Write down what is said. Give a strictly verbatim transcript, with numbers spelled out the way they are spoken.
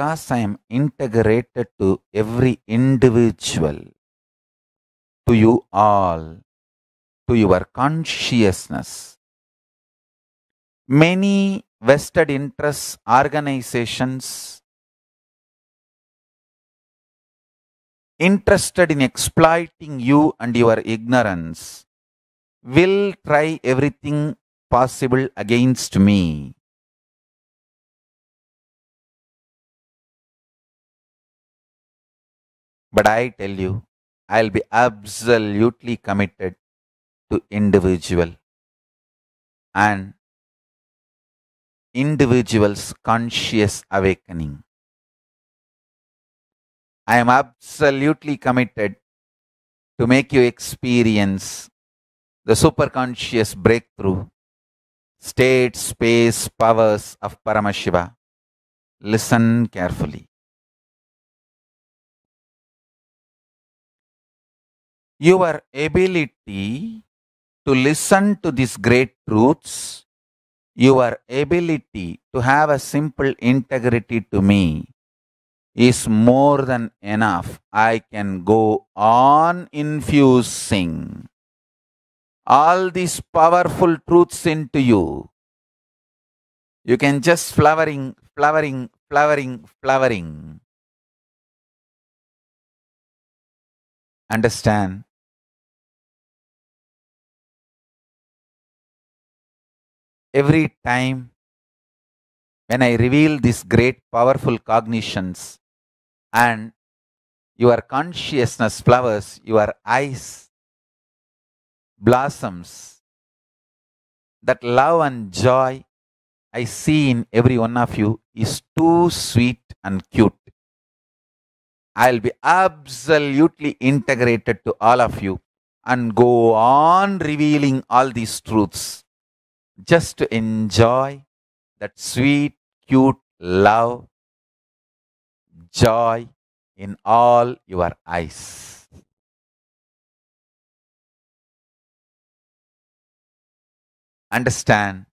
because I am integrated to every individual, to you all, to your consciousness. Many vested interests, organizations interested in exploiting you and your ignorance will try everything possible against me. But I tell you, I'll be absolutely committed to individual and individual's conscious awakening. I am absolutely committed to make you experience the superconscious breakthrough, state, space, powers of Paramashiva. Listen carefully. Your ability to listen to these great truths, your ability to have a simple integrity to me is more than enough. I can go on infusing all these powerful truths into you. You can just flowering, flowering, flowering, flowering. Understand? Every time when I reveal these great powerful cognitions and your consciousness flowers, your eyes blossoms, that love and joy I see in every one of you is too sweet and cute. I'll be absolutely integrated to all of you and go on revealing all these truths, just to enjoy that sweet, cute love, joy in all your eyes. Understand?